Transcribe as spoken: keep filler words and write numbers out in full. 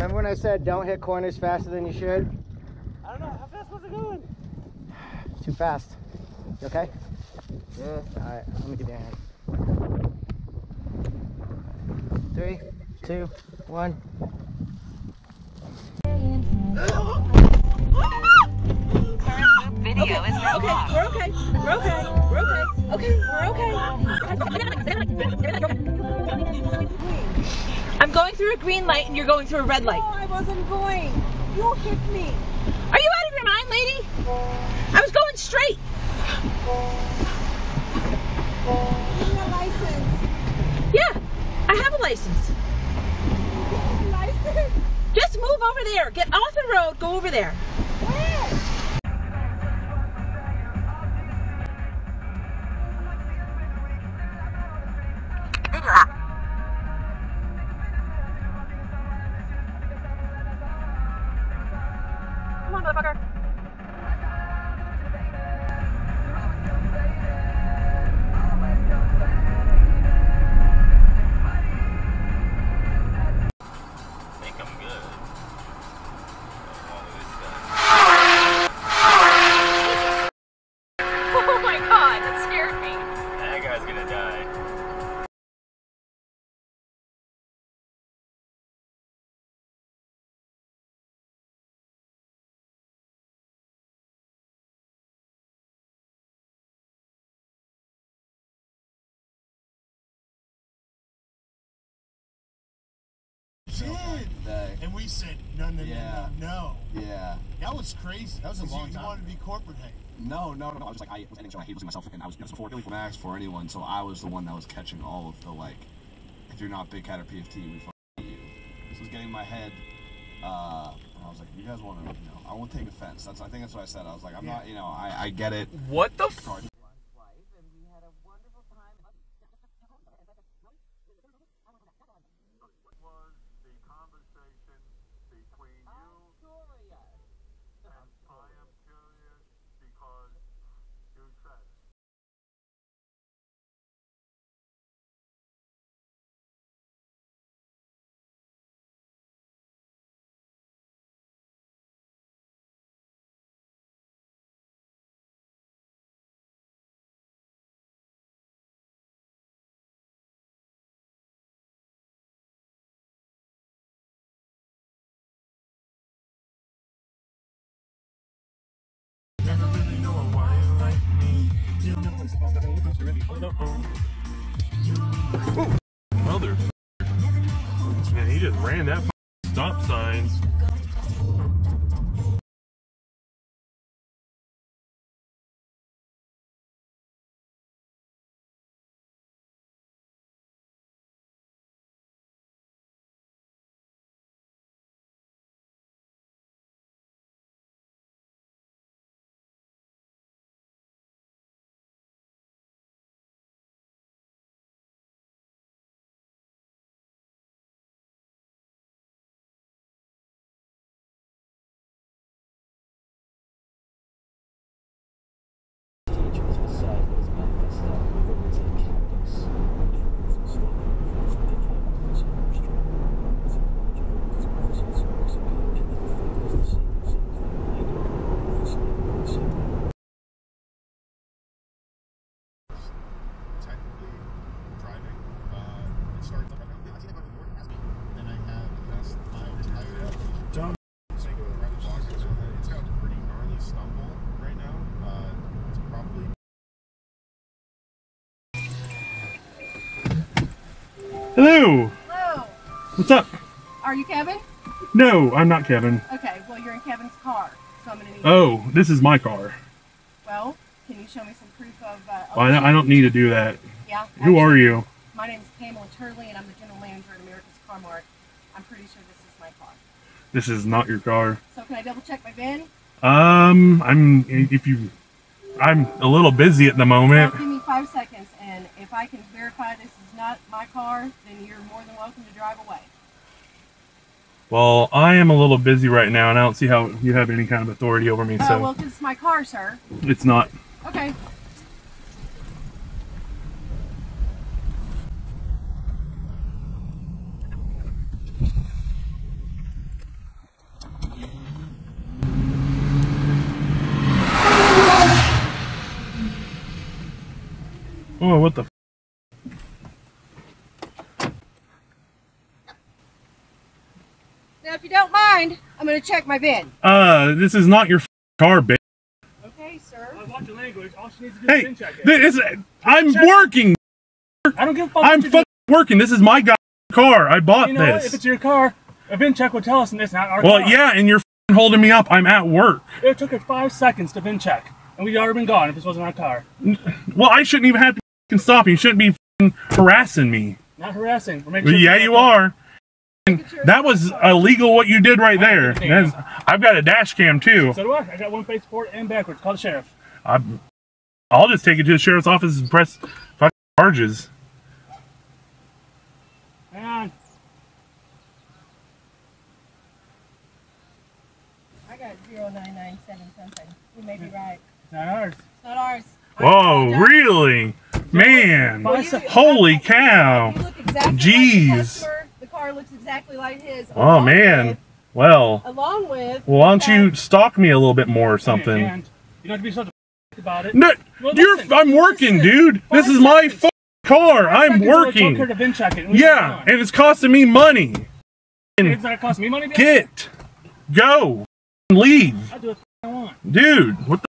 Remember when I said don't hit corners faster than you should? I don't know. How fast was it going? Too fast. You okay? Yeah. All right. Let me get your hand. Three, two, one. Current loop video is now off. We're okay. We're okay. We're okay. Okay. We're okay. I'm going through a green light and you're going through a red light. No, I wasn't going. You hit me. Are you out of your mind, lady? I was going straight. Give me a license. Yeah, I have a license. Give me a license. Just move over there. Get off the road. Go over there. Where? Come on, motherfucker. And we said no, no, yeah. no, no, no. Yeah. That was crazy. That was a long you, time. You wanted to be corporate hate. No, no, no. I was like, I was ending show. I hated myself, and I was, it was before Billy Max for anyone. So I was the one that was catching all of the like, if you're not Big Cat or P F T, we fucking hate you. This was getting in my head, uh, and I was like, you guys want to, you know, I won't take offense. That's, I think that's what I said. I was like, I'm yeah. not, you know, I, I get it. What the fuck? Motherfucker. Man, he just ran that stop sign. Hello! Hello! What's up? Are you Kevin? No, I'm not Kevin. Okay, well you're in Kevin's car, so I'm gonna need Oh, you. This is my car. Well, can you show me some proof of... Uh, well, I, I don't need to do that. Yeah? Who actually, are you? My name is Pamela Turley, and I'm the general manager at America's Car Mart. I'm pretty sure this is my car. This is not your car. So can I double check my VIN? Um, I'm... if you... I'm a little busy at the moment. Well, give me five seconds, and if I can verify this is not my car, then you're more than welcome to drive away. Well, I am a little busy right now, and I don't see how you have any kind of authority over me. Oh, so. Well, because it's my car, sir. It's not. Okay. Oh, what the f. Now, if you don't mind, I'm going to check my V I N. Uh, this is not your f car, bitch. Okay, sir. I watch your language. All she needs to do hey, is VIN check it. This is, I'm check. working. I don't give a fuck. I'm fucking working. This is my car. I bought you know this. What? If it's your car, a V I N check will tell us, and it's not our well, car. Well, yeah, and you're holding me up. I'm at work. It took her five seconds to V I N check, and we'd already been gone if this wasn't our car. Well, I shouldn't even have to fucking stop you. You shouldn't be fucking harassing me. Not harassing. We're making sure yeah, you are. That was illegal what you did right there. Is, I've got a dash cam too. So do I. I got one face forward and backwards. Call the sheriff. I'm, I'll just take it to the sheriff's office and press fucking charges. Hang on. I got zero nine nine seven something. You may be right. It's not ours. It's not ours. Whoa, really? Man. Well, you, holy cow. You look exactly jeez. Like car looks exactly like his. Oh man. With, well. Along with. Well, why don't you stalk me a little bit more or something? You don't have to be so about it. No, well, you're. Listen, I'm working, listen, dude. This is seconds. my f car. I'm working. Her to VIN check it and yeah, and it's costing me money. It's not costing me money. Get, go, leave. I do what I want, dude. What the